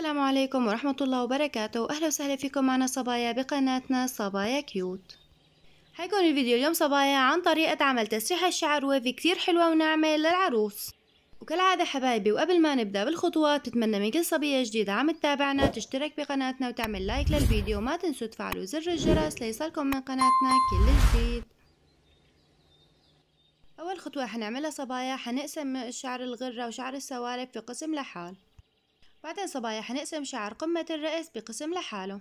السلام عليكم ورحمة الله وبركاته. أهلا وسهلا فيكم معنا صبايا بقناتنا صبايا كيوت. هيكون الفيديو اليوم صبايا عن طريقة عمل تسريحة الشعر ويفي كتير حلوة وناعمة للعروس. وكالعادة حبايبي، وقبل ما نبدأ بالخطوات تتمنى من كل صبية جديدة عم تتابعنا تشترك بقناتنا وتعمل لايك للفيديو، وما تنسوا تفعلوا زر الجرس ليصلكم من قناتنا كل جديد. أول خطوة حنعملها صبايا حنقسم الشعر الغرة وشعر السوارب في قسم لحال. بعدين صبايا حنقسم شعر قمة الرأس بقسم لحاله.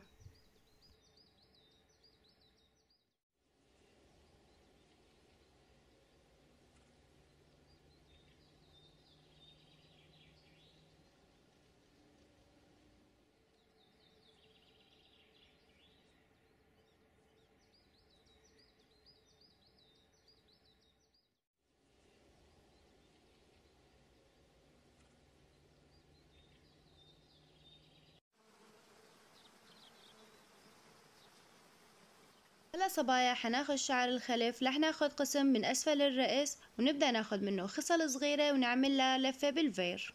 هلا صبايا حناخد شعر الخلف، رح ناخد قسم من اسفل الرأس ونبدأ ناخد منه خصل صغيرة ونعملها لفة بالفير.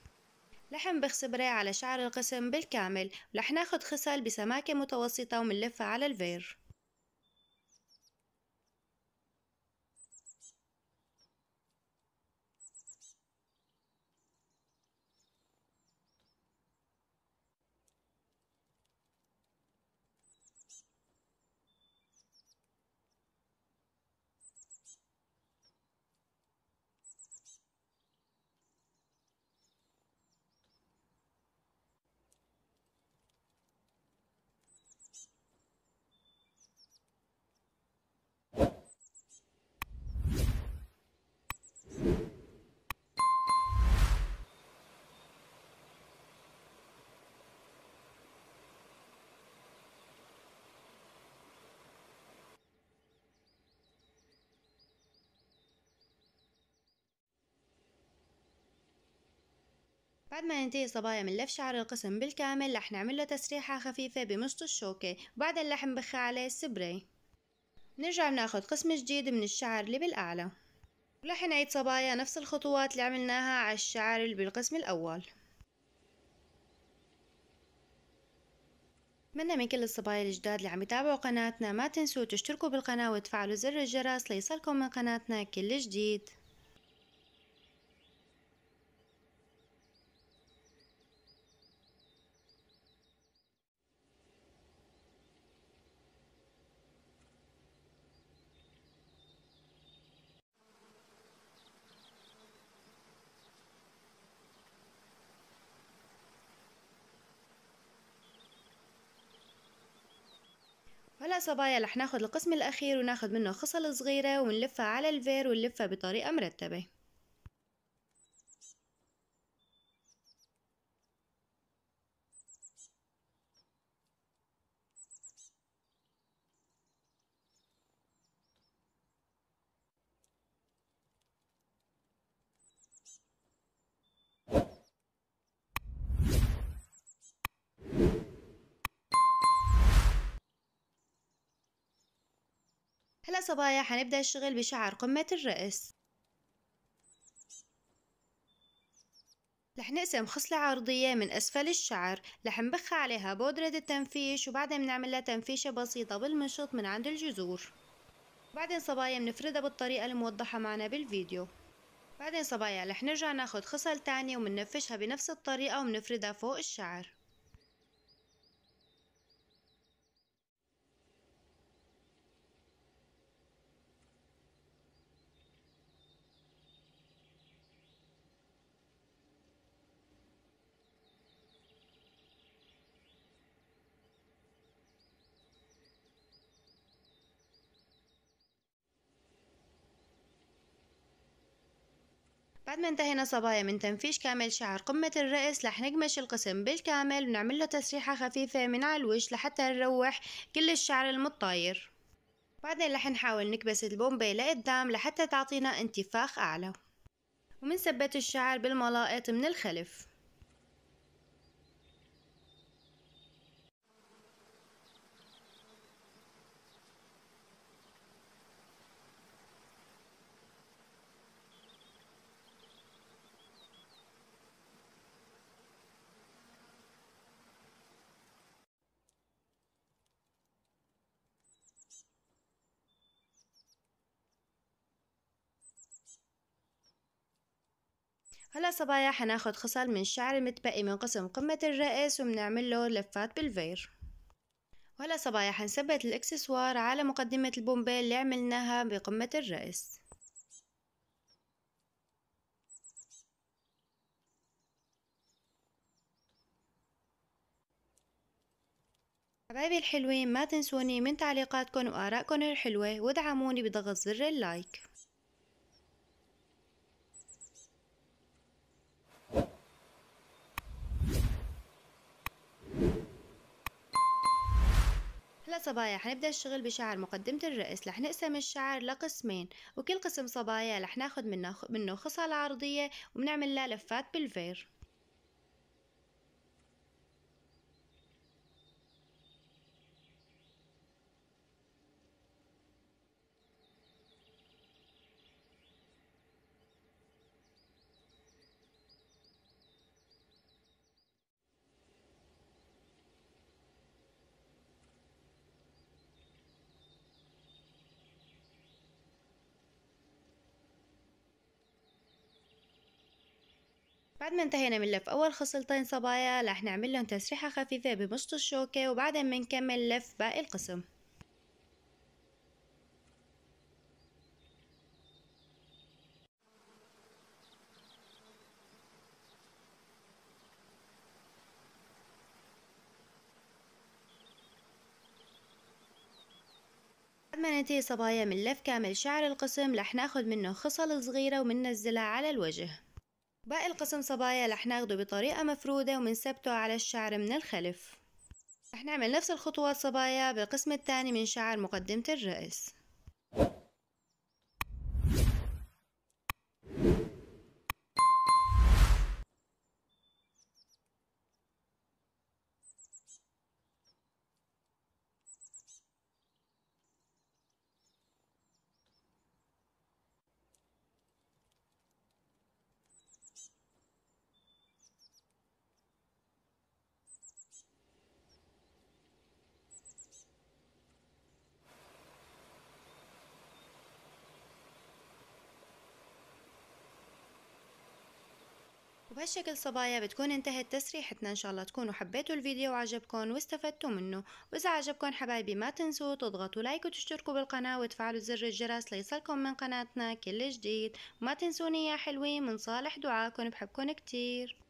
رح نبخ إبرة على شعر القسم بالكامل، ورح ناخد خصل بسماكة متوسطة ومنلفها على الفير. بعد ما ننتهي صبايا من لف شعر القسم بالكامل رح نعمل له تسريحة خفيفة بمشط الشوكة، وبعدين رح نبخ عليه السبراي. نرجع بناخد قسم جديد من الشعر اللي بالأعلى، ورح نعيد صبايا نفس الخطوات اللي عملناها على الشعر اللي بالقسم الأول. أتمنى من كل الصبايا الجداد اللي عم يتابعوا قناتنا ما تنسوا تشتركوا بالقناة وتفعلوا زر الجرس ليصلكم من قناتنا كل جديد. هلا صبايا رح ناخد القسم الأخير وناخد منه خصل صغيرة ونلفها على الفير ونلفها بطريقة مرتبة. هلا صبايا حنبدأ الشغل بشعر قمة الرأس. رح نقسم خصلة عرضية من أسفل الشعر، رح نبخ عليها بودرة التنفيش، وبعدين بنعملها تنفيشة بسيطة بالمشط من عند الجذور. بعدين صبايا بنفردها بالطريقة الموضحة معنا بالفيديو. بعدين صبايا رح نرجع ناخد خصل تانية وبننفشها بنفس الطريقة وبنفردها فوق الشعر. بعد ما انتهينا صبايا من تنفيش كامل شعر قمة الرأس رح نقمش القسم بالكامل ونعمل له تسريحة خفيفة من على الوجه لحتى نروح كل الشعر المتطاير. بعدين رح نحاول نكبس البومبي لقدام لحتى تعطينا انتفاخ أعلى، ومنثبت الشعر بالملائط من الخلف. هلا صبايا حناخد خصل من الشعر المتبقي من قسم قمة الرأس وبنعمل له لفات بالفير. وهلا صبايا حنثبت الاكسسوار على مقدمة البومبي اللي عملناها بقمة الرأس. حبايبي الحلوين، ما تنسوني من تعليقاتكم وآرائكم الحلوة، وادعموني بضغط زر اللايك. هلا صبايا حنبدأ الشغل بشعر مقدمة الرأس. رح نقسم الشعر لقسمين، وكل قسم صبايا رح ناخد منه خصل عرضية وبنعمل لها لفات بالفير. بعد ما انتهينا من لف اول خصلتين صبايا رح نعمل لهم تسريحة خفيفة بمشط الشوكة، وبعدها بنكمل لف باقي القسم. بعد ما ننتهي صبايا من لف كامل شعر القسم رح ناخد منه خصل صغيرة وبننزلها على الوجه. باقي القسم صبايا رح ناخده بطريقة مفرودة وبنثبته على الشعر من الخلف. رح نعمل نفس الخطوات صبايا بالقسم الثاني من شعر مقدمة الرأس. وبهالشكل صبايا بتكون انتهت تسريحتنا. ان شاء الله تكونوا حبيتوا الفيديو وعجبكم واستفدتوا منه، واذا عجبكم حبايبي ما تنسوا تضغطوا لايك وتشتركوا بالقناة وتفعلوا زر الجرس ليصلكم من قناتنا كل جديد. وما تنسوني يا حلوين من صالح دعاكم، بحبكم كتير.